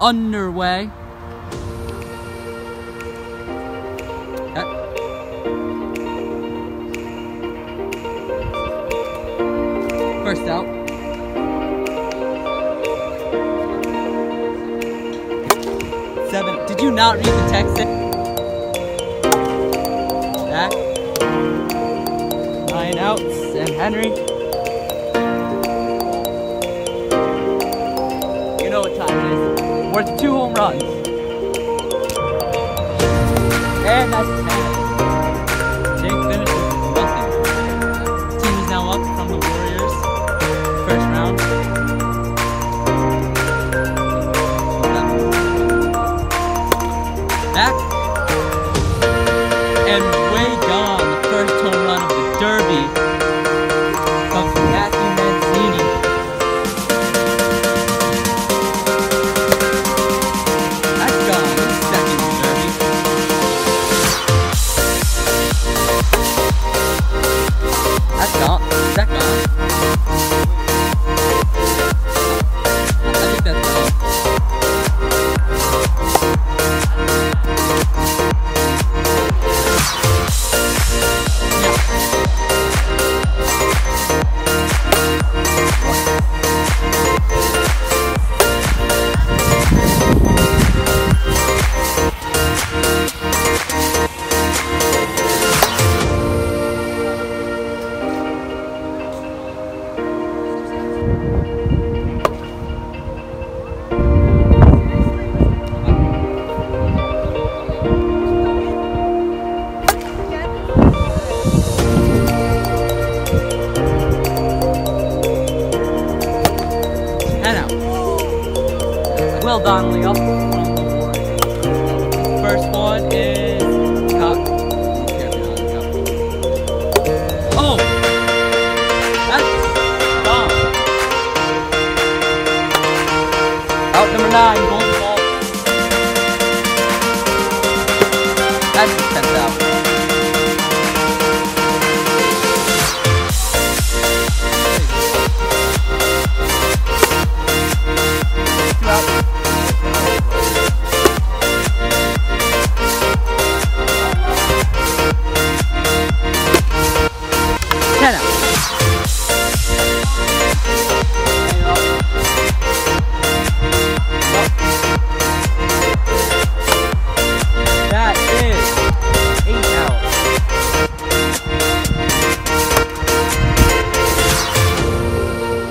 underway. First out. Seven. Did you not read the text? Back. 9 outs and Henry. You know what time it is. Worth 2 home runs. And that's 10. Jake finishes with nothing. Team is now up from the Warriors. First round. Back. And way gone. The first home run of the Derby comes from Matthew Mancini. That's gone. His second Derby. That's gone. Is that gone? Will Donnelly up from the Warriors. First one is Cox. Oh! That's gone. Out number 9, golden ball. That's the 10th out. 2 out.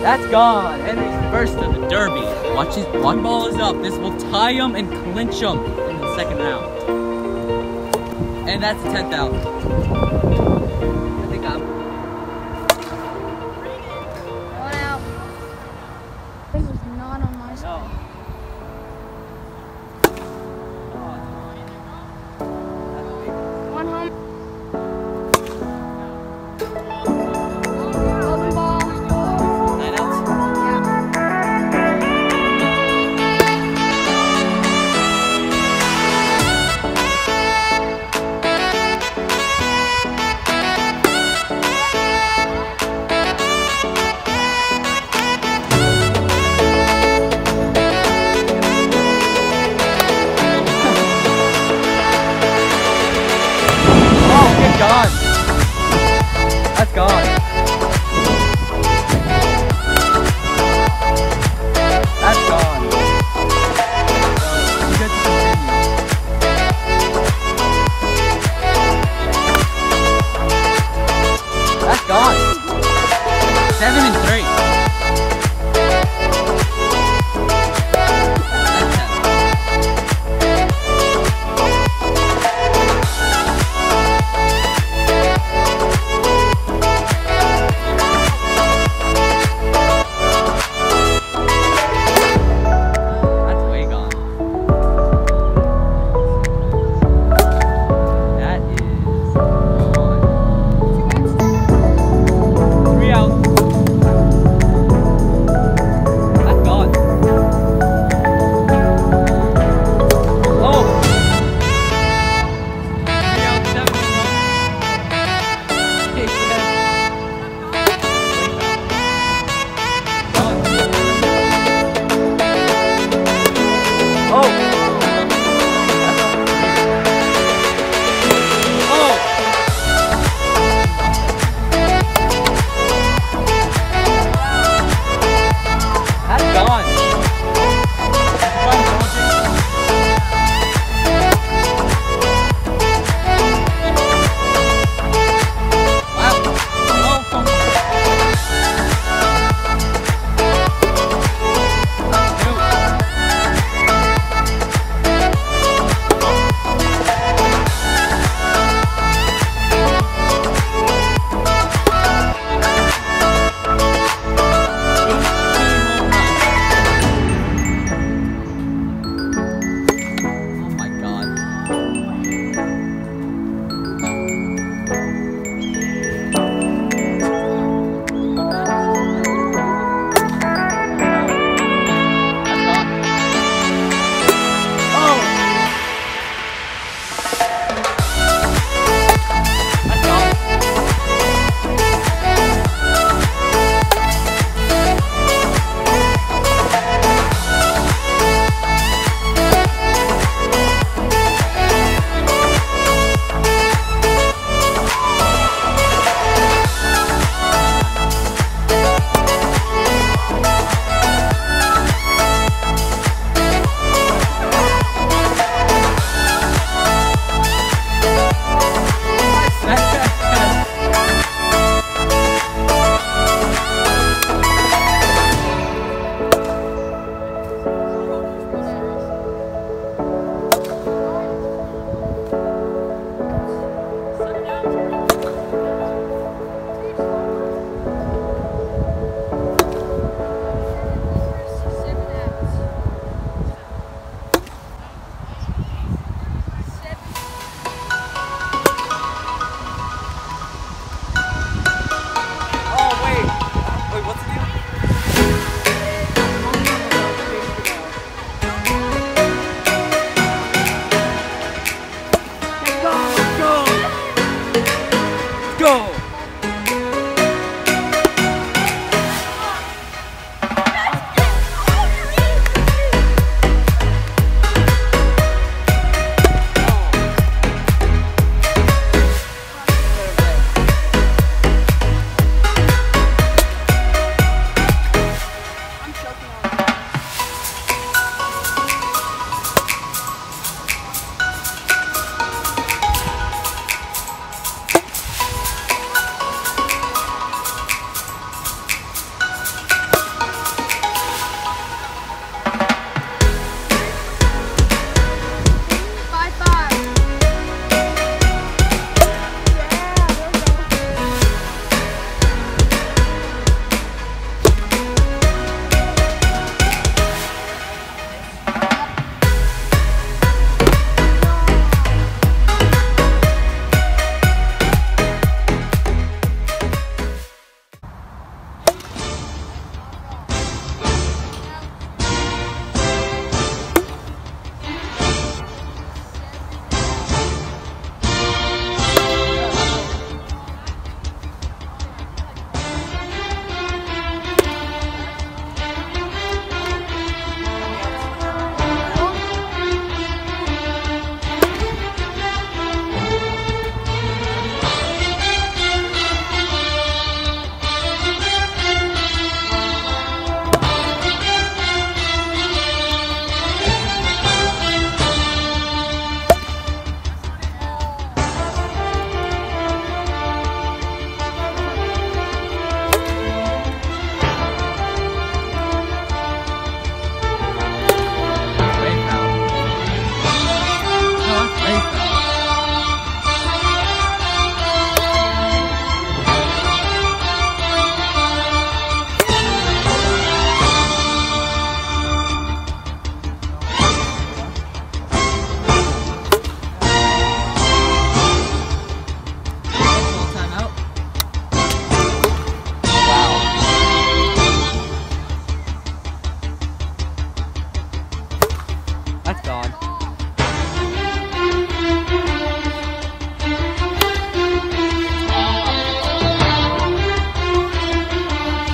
That's gone. Henry's first of the Derby. Watch his one ball is up. This will tie him and clinch him in the second round. And that's the 10th out. I think I'm. One out. This was not on my side. No. One home.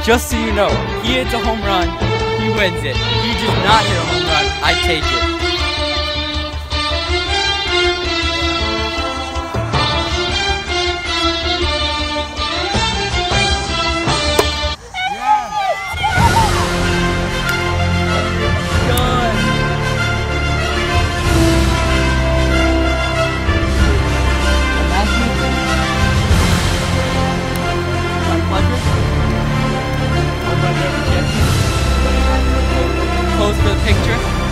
Just so you know, he hits a home run, he wins it. He does not hit a home run, I take it. Pose for the picture.